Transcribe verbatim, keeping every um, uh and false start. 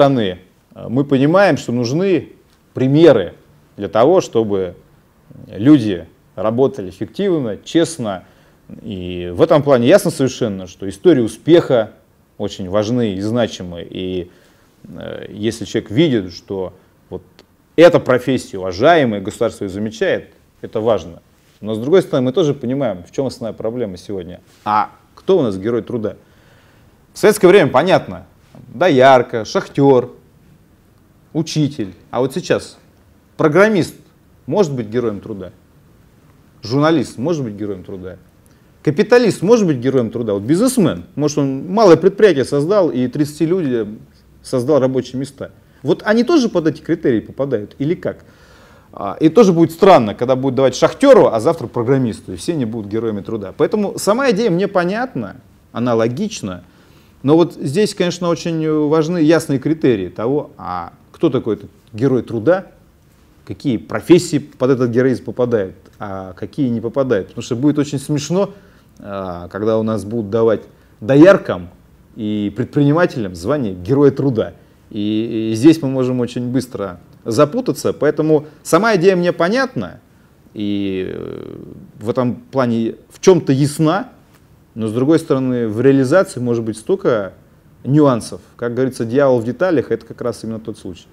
стороны, мы понимаем, что нужны примеры для того, чтобы люди работали эффективно, честно. И в этом плане ясно совершенно, что истории успеха очень важны и значимы. И если человек видит, что вот эта профессия уважаемая, государство ее замечает, это важно. Но с другой стороны, мы тоже понимаем, в чем основная проблема сегодня. А кто у нас герой труда? В советское время понятно. Доярка, шахтер, учитель. А вот сейчас программист может быть героем труда? Журналист может быть героем труда? Капиталист может быть героем труда? Вот бизнесмен, может, он малое предприятие создал и тридцати людям создал рабочие места. Вот они тоже под эти критерии попадают или как? И тоже будет странно, когда будут давать шахтеру, а завтра программисту, и все они будут героями труда. Поэтому сама идея мне понятна, она логична, но вот здесь, конечно, очень важны ясные критерии того, а кто такой этот герой труда, какие профессии под этот героизм попадают, а какие не попадают. Потому что будет очень смешно, когда у нас будут давать дояркам и предпринимателям звание героя труда. И здесь мы можем очень быстро запутаться, поэтому сама идея мне понятна, и в этом плане в чем-то ясна, но с другой стороны в реализации может быть столько нюансов, как говорится, дьявол в деталях, это как раз именно тот случай.